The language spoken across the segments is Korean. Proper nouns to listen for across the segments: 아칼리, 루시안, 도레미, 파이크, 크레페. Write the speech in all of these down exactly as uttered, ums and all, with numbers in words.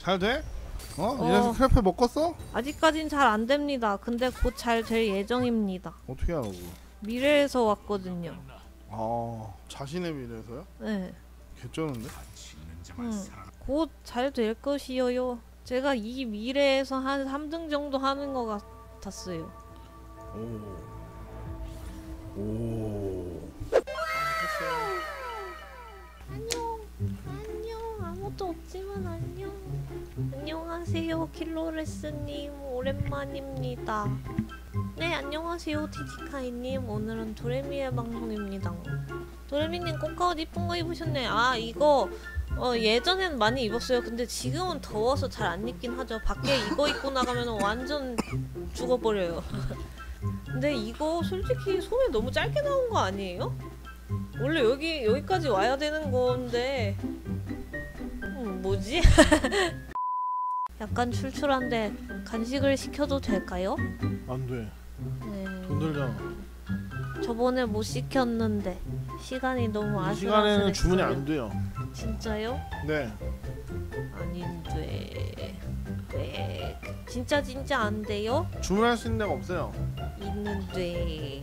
잘 돼? 어? 어. 이래서 크레페 먹었어? 아직까진 잘 안 됩니다. 근데 곧 잘 될 예정입니다. 어떻게 하라고? 미래에서 왔거든요. 아, 자신의 미래에서요? 네. 개쩌는데? 응. 곧 잘 될 것이어요. 제가 이 미래에서 한 삼 등 정도 하는 것 같았어요. 오. 오. 안녕. 안녕. 아무도 없지만 안녕. 안녕하세요, 킬로레스님. 오랜만입니다. 네, 안녕하세요, 티티카이님. 오늘은 도레미의 방송입니다. 도레미님, 꽃가옷 이쁜 거 입으셨네. 아, 이거 어, 예전엔 많이 입었어요. 근데 지금은 더워서 잘 안 입긴 하죠. 밖에 이거 입고 나가면 완전 죽어버려요. 근데 이거 솔직히 소매 너무 짧게 나온 거 아니에요? 원래 여기, 여기까지 와야 되는 건데 음, 뭐지? 약간 출출한데 간식을 시켜도 될까요? 안 돼. 네. 돈 들잖아. 저번에 못 시켰는데 시간이 너무 아슬아슬했어요. 이 시간에는 주문이 안 돼요. 진짜요? 네. 아닌데. 왜? 진짜 진짜 안 돼요? 주문할 수 있는 데가 없어요. 있는데.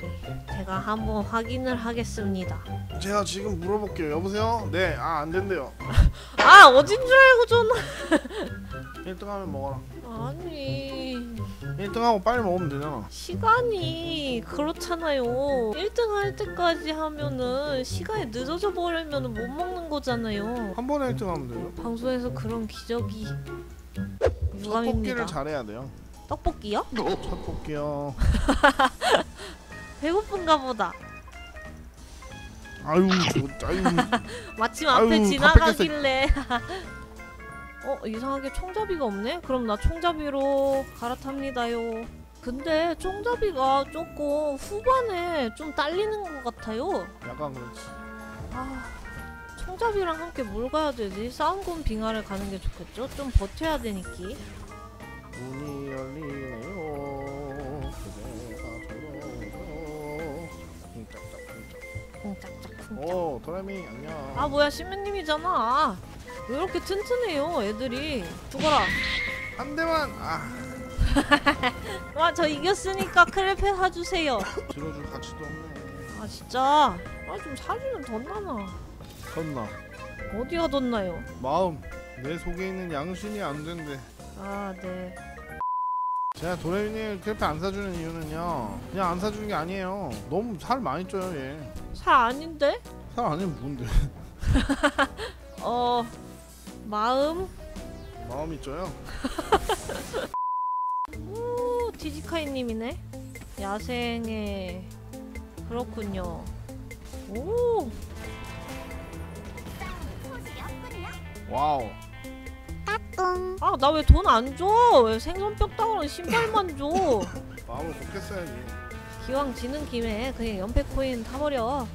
제가 한번 확인을 하겠습니다. 제가 지금 물어볼게요. 여보세요? 네. 아, 안 된대요. 아, 어딘 줄 알고 전화. 일 등 하면 먹어라. 아니, 일 등 하고 빨리 먹으면 되잖아. 시간이 그렇잖아요. 일 등 할 때까지 하면은 시간이 늦어져 버리면은 못 먹는 거잖아요. 한 번에 일 등 하면 돼요. 방송에서 그런 기적이 유감입니다. 떡볶이를 잘해야 돼요. 떡볶이요? 떡볶이요. 배고픈가 보다. 아유, 아유. 마침 앞에 아유, 지나가길래. 어? 이상하게 총잡이가 없네? 그럼 나 총잡이로 갈아탑니다요. 근데 총잡이가 조금 후반에 좀 딸리는 것 같아요. 약간 그렇지. 아, 총잡이랑 함께 뭘 가야 되지? 싸움꾼 빙하를 가는 게 좋겠죠? 좀 버텨야 되니까. 문이 열리네요. 오, 도레미 안녕. 아, 뭐야, 신부님이잖아. 왜 이렇게 튼튼해요, 애들이. 죽어라. 한 대만. 아. 와, 저 이겼으니까 크레페 사주세요. 들어줄 가치도 없네. 아, 진짜. 아, 좀 사주면 덧나나. 덧나. 어디가 덧나요? 마음. 내 속에 있는 양심이 안 된대. 아, 네. 제가 도레미님 크레페 안 사주는 이유는요, 그냥 안 사주는 게 아니에요. 너무 살 많이 쪄요, 얘. 살 아닌데? 살 아니면 뭔데? 어... 마음? 마음이 쪄요? 오, 티지카이님이네? 야생에... 그렇군요. 오! 와우. 따뚱. 아, 나 왜 돈 안 줘? 왜 생선뼈 따구랑 신발만 줘? 마음을 곱겠어야지. 기왕 지는 김에 그냥 연패 코인 타버려.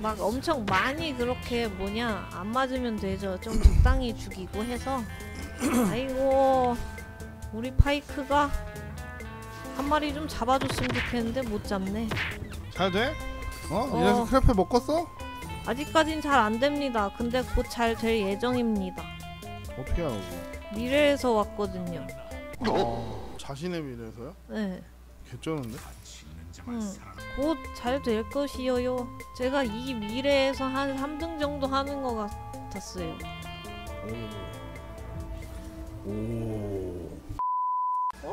막 엄청 많이 그렇게 뭐냐 안 맞으면 되죠. 좀 적당히 죽이고 해서. 아이고, 우리 파이크가 한 마리 좀 잡아줬으면 좋겠는데 못 잡네. 잘 돼? 어? 어. 이래서 크레페 먹었어? 아직까진 잘 안 됩니다. 근데 곧 잘 될 예정입니다. 어떻게 하라고? 미래에서 왔거든요. 어, 자신의 미래에서요? 네. 개쩌는데? 응. 곧 잘 될 것이어요. 제가 이 미래에서 한 삼 등 정도 하는 것 같았어요. 오. 오.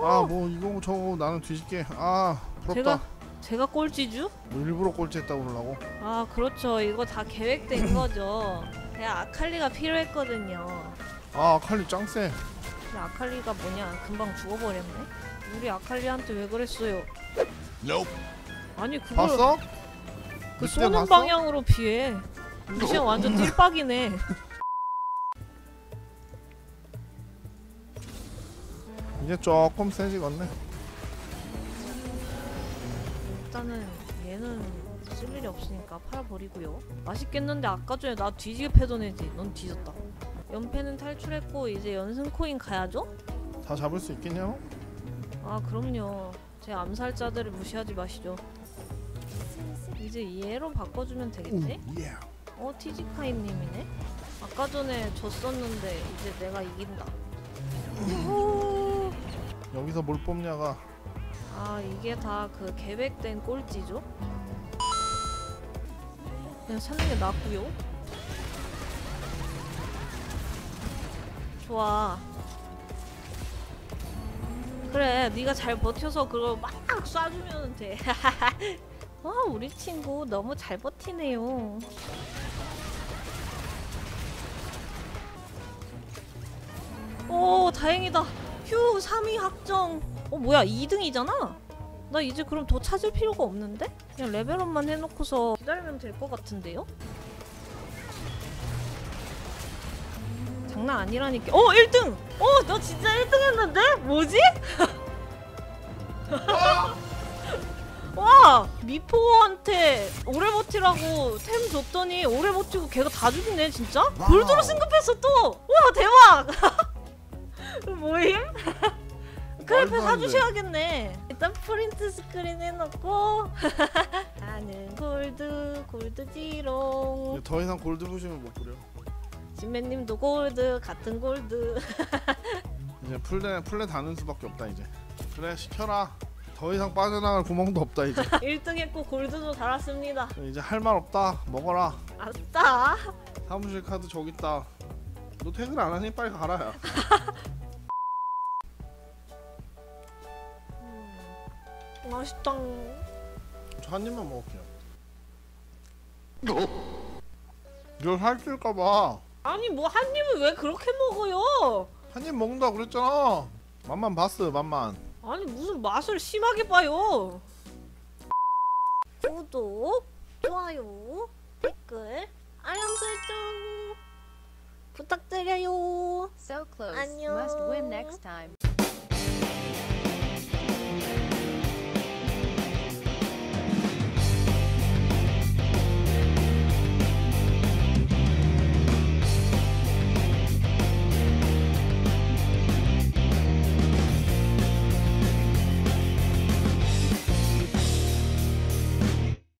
아, 뭐 이거 저거 나는 뒤질게. 아, 부럽다. 제가 제가 꼴찌주? 뭐 일부러 꼴찌했다고 그러려고? 아, 그렇죠. 이거 다 계획된 거죠. 제가 아칼리가 필요했거든요. 아, 아칼리 짱 쎄. 근데 아칼리가 뭐냐? 금방 죽어버렸네. 우리 아칼리한테 왜 그랬어요? Nope. 아니, 그걸 봤어? 그 쏘는 봤어? 방향으로 피해. 루시안 완전 띨빡이네. 이제 조금 세지겠네. 일단은 얘는 쓸 일이 없으니까 팔아버리고요. 맛있겠는데 아까 전에 나 뒤지게 패던 애지. 넌 뒤졌다. 연패는 탈출했고 이제 연승코인 가야죠? 다 잡을 수 있겠냐고? 아, 그럼요. 제 암살자들을 무시하지 마시죠. 이제 얘로 바꿔주면 되겠지? 오, 예. 어, 티지카이님이네? 아까 전에 졌었는데 이제 내가 이긴다. 오호. 여기서 뭘 뽑냐가. 아 이게 다 그 계획된 꼴찌죠? 그냥 찾는 게 낫고요. 좋아. 그래, 네가 잘 버텨서 그걸 막 쏴주면 돼. 아, 우리 친구 너무 잘 버티네요. 오, 다행이다. 휴, 삼 위 확정. 어, 뭐야, 이 등이잖아? 나 이제 그럼 더 찾을 필요가 없는데? 그냥 레벨업만 해놓고서 기다리면 될 것 같은데요? 장난 아니라니까. 어! 일 등! 어! 너 진짜 일 등 했는데? 뭐지? 와! 미포한테 오래 버티라고 템 줬더니 오래 버티고 걔가 다 죽이네 진짜? 골드로 승급했어 또! 와 대박! 뭐임? 크레페 사주셔야겠네. 일단 프린트 스크린 해놓고 나는 골드, 골드지롱. 더 이상 골드 보시면 못 부려. 진맨님도 골드, 같은 골드. 이제 풀레, 풀레 다는 수밖에 없다 이제. 그래 시켜라. 더 이상 빠져나갈 구멍도 없다 이제. 일 등 했고 골드도 달았습니다. 이제 할 말 없다. 먹어라. 아따. 사무실 카드 저기 있다. 너 퇴근 안 하니 빨리 가라 야. 음, 맛있다. 저 한 입만 먹을게요. 이거 살찔까봐. 아니 뭐 한 입을 왜 그렇게 먹어요? 한 입 먹는다 그랬잖아. 맛만 봤어 맛만. 아니 무슨 맛을 심하게 봐요. 구독, 좋아요, 댓글, 알람 설정 부탁드려요. So close. 안녕. Must win next time.